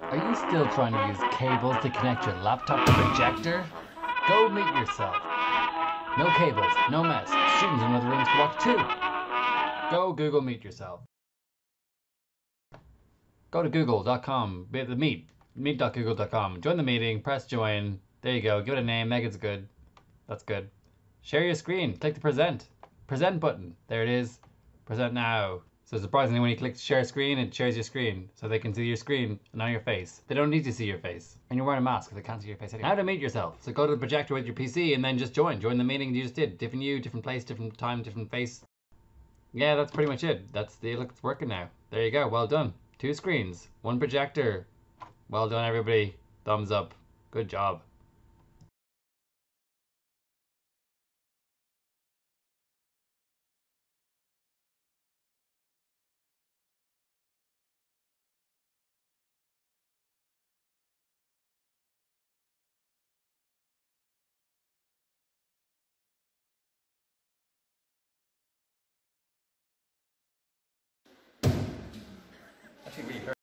Are you still trying to use cables to connect your laptop to the projector? Go meet yourself. No cables, no mess. Students in other rooms block too. Go Google Meet yourself. Go to google.com, meet.google.com. Join the meeting, press join. There you go, give it a name, Megan's good. That's good. Share your screen, click the present button. There it is, present now. So surprisingly, when you click share screen, it shares your screen. So they can see your screen and not your face. They don't need to see your face. And you're wearing a mask, so they can't see your face anyway. How to meet yourself. So go to the projector with your PC and then just join. Join the meeting you just did. Different you, different place, different time, different face. Yeah, that's pretty much it. That's the look, it's working now. There you go, well done. 2 screens, 1 projector. Well done, everybody. Thumbs up. Good job.